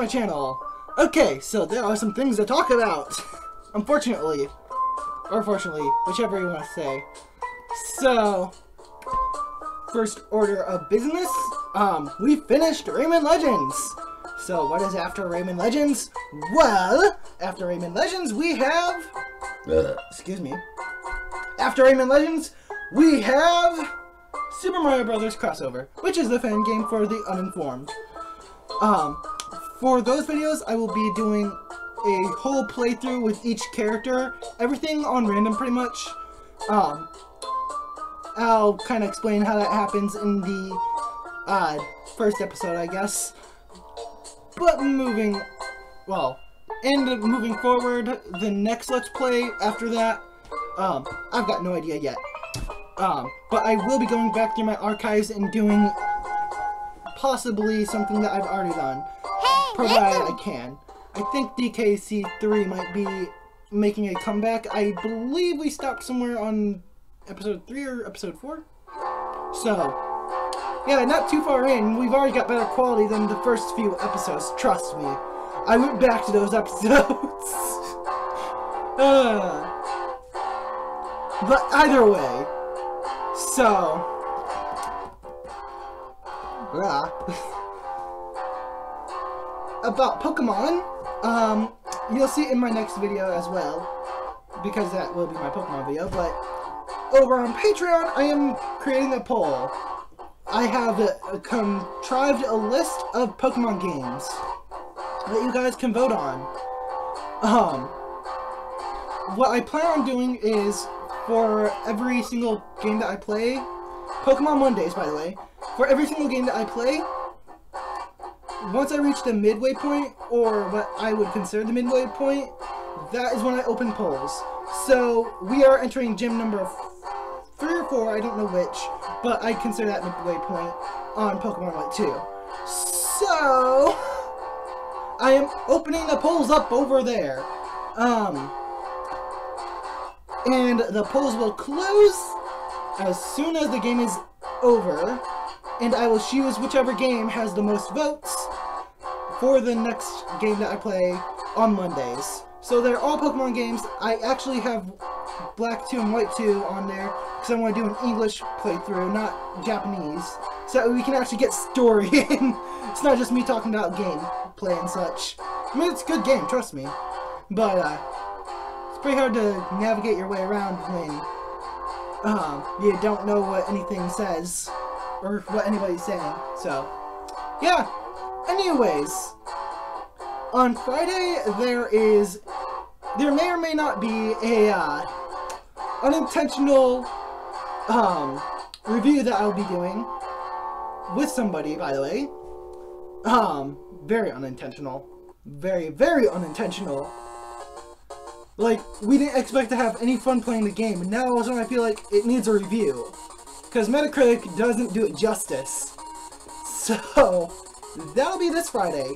my channel. Okay, so there are some things to talk about. Unfortunately. Or fortunately, whichever you want to say. So, first order of business, we finished Rayman Legends. So what is after Rayman Legends? Well, after Rayman Legends we have... Excuse me. After Rayman Legends, we have Super Mario Brothers Crossover, which is the fan game for the uninformed. For those videos, I will be doing a whole playthrough with each character, everything on random pretty much. I'll kind of explain how that happens in the first episode, I guess. But moving forward, the next Let's Play after that, I've got no idea yet. But I will be going back through my archives and doing possibly something that I've already done, provided I can. I think DKC3 might be making a comeback. I believe we stopped somewhere on episode 3 or episode 4. So... yeah, not too far in. We've already got better quality than the first few episodes, trust me. I went back to those episodes. But either way, so... about Pokemon, you'll see it in my next video as well, because that will be my Pokemon video, but over on Patreon, I am creating a poll. I have contrived a list of Pokemon games that you guys can vote on. What I plan on doing is, for every single game that I play, Pokemon Mondays by the way, for every single game that I play, once I reach the midway point, or what I would consider the midway point, that is when I open polls. So we are entering gym number 3 or 4, I don't know which, but I consider that midway point on Pokemon White 2. So, I am opening the polls up over there. And the polls will close as soon as the game is over, and I will choose whichever game has the most votes for the next game that I play on Mondays. So they're all Pokemon games. I actually have Black 2 and White 2 on there because I want to do an English playthrough, not Japanese, so we can actually get story in. It's not just me talking about gameplay and such. I mean, it's a good game, trust me, but it's pretty hard to navigate your way around when you don't know what anything says or what anybody's saying. So yeah, anyways, on Friday there may or may not be a unintentional review that I'll be doing with somebody, by the way. Very unintentional. Very, very unintentional. Like, we didn't expect to have any fun playing the game, and now all of a sudden I feel like it needs a review. Because Metacritic doesn't do it justice. So, that'll be this Friday.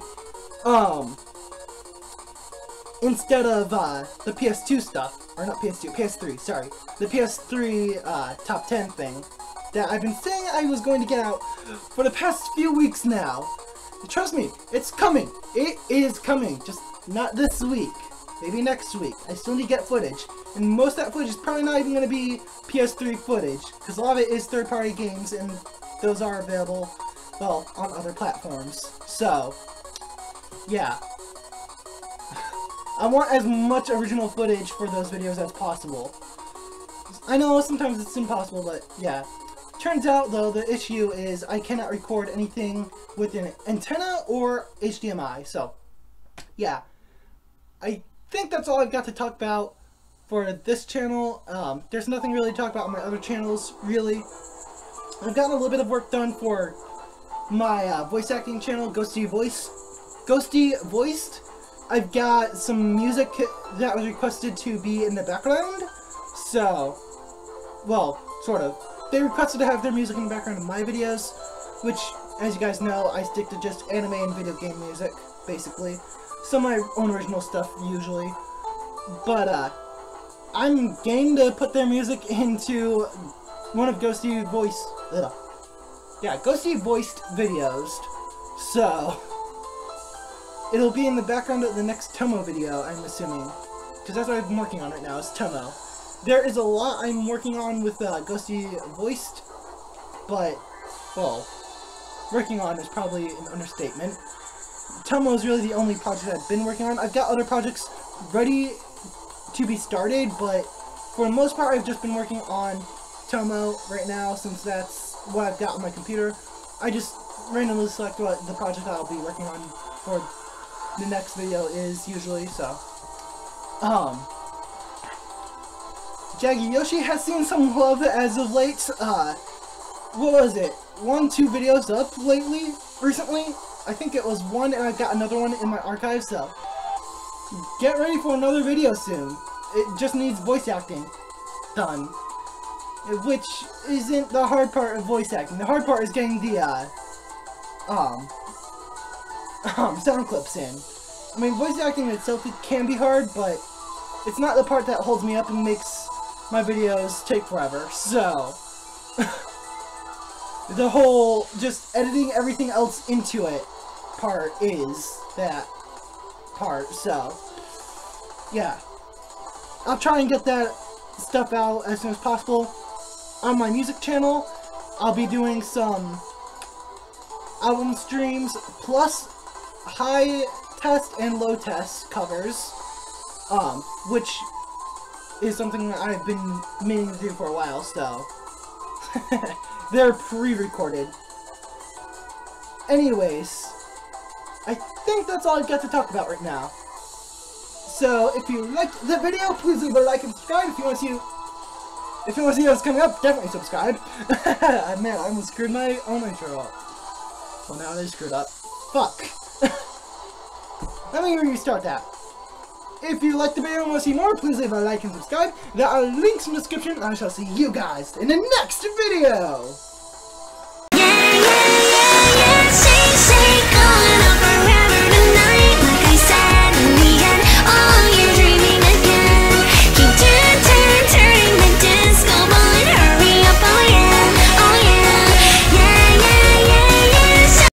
Instead of the PS2 stuff, or not PS2, PS3, sorry, the PS3 top 10 thing that I've been saying I was going to get out for the past few weeks now. Trust me, it's coming. It is coming, just not this week, maybe next week. I still need to get footage, and most of that footage is probably not even going to be PS3 footage, because a lot of it is third-party games, and those are available, well, on other platforms. So, yeah. I want as much original footage for those videos as possible. I know sometimes it's impossible, but yeah. Turns out though, the issue is I cannot record anything with an antenna or HDMI, so yeah. I think that's all I've got to talk about for this channel. There's nothing really to talk about on my other channels, really. I've gotten a little bit of work done for my voice acting channel, Ghosty Voiced. I've got some music that was requested to be in the background, so, well, sort of. They requested to have their music in the background of my videos, which, as you guys know, I stick to just anime and video game music, basically. Some of my own original stuff, usually. But, I'm game to put their music into one of Ghosty Voiced videos, so... It'll be in the background of the next Tomo video, I'm assuming. Because that's what I'm working on right now, is Tomo. There is a lot I'm working on with Ghosty Voiced, but, well, working on is probably an understatement. Tomo is really the only project I've been working on. I've got other projects ready to be started, but for the most part I've just been working on Tomo right now, since that's what I've got on my computer. I just randomly select what the project I'll be working on for the next video is usually, so. Jaggy Yoshi has seen some love as of late. What was it? 1, 2 videos up lately, recently? I think it was one, and I've got another one in my archive, so get ready for another video soon. It just needs voice acting done, which isn't the hard part of voice acting. The hard part is getting the sound clips in. I mean, voice acting itself can be hard, but it's not the part that holds me up and makes my videos take forever, so the whole just editing everything else into it part is that part, so yeah. I'll try and get that stuff out as soon as possible. On my music channel, I'll be doing some album streams plus high test and low test covers, which is something that I've been meaning to do for a while, so they're pre-recorded. Anyways, I think that's all I've got to talk about right now. So if you liked the video, please leave a like and subscribe. If you want to see what's coming up, definitely subscribe. Man, I almost screwed my own intro up. Well, now they screwed up. Fuck. Let me restart that. If you liked the video and want to see more, please leave a like and subscribe. There are links in the description, and I shall see you guys in the next video!